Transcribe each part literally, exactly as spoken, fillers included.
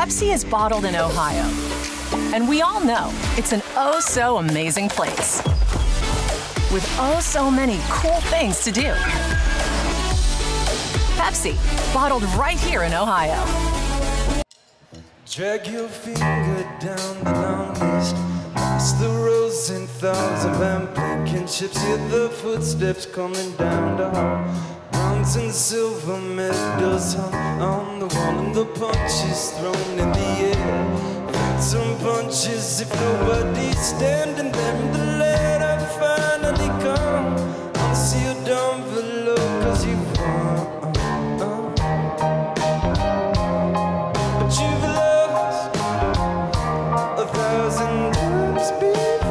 Pepsi is bottled in Ohio. And we all know it's an oh so amazing place with oh so many cool things to do. Pepsi, bottled right here in Ohio. Drag your finger down the longest, it's the Rosenthal's of Amplicon ships, hear the footsteps coming down the hall. Bronze and silver medals hung on the wall, and the punches thrown in the air. Some punches, if nobody's standing them, the letter finally come. I'll see you down below, cause you won. But you've lost a thousand times before.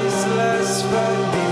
This last fight.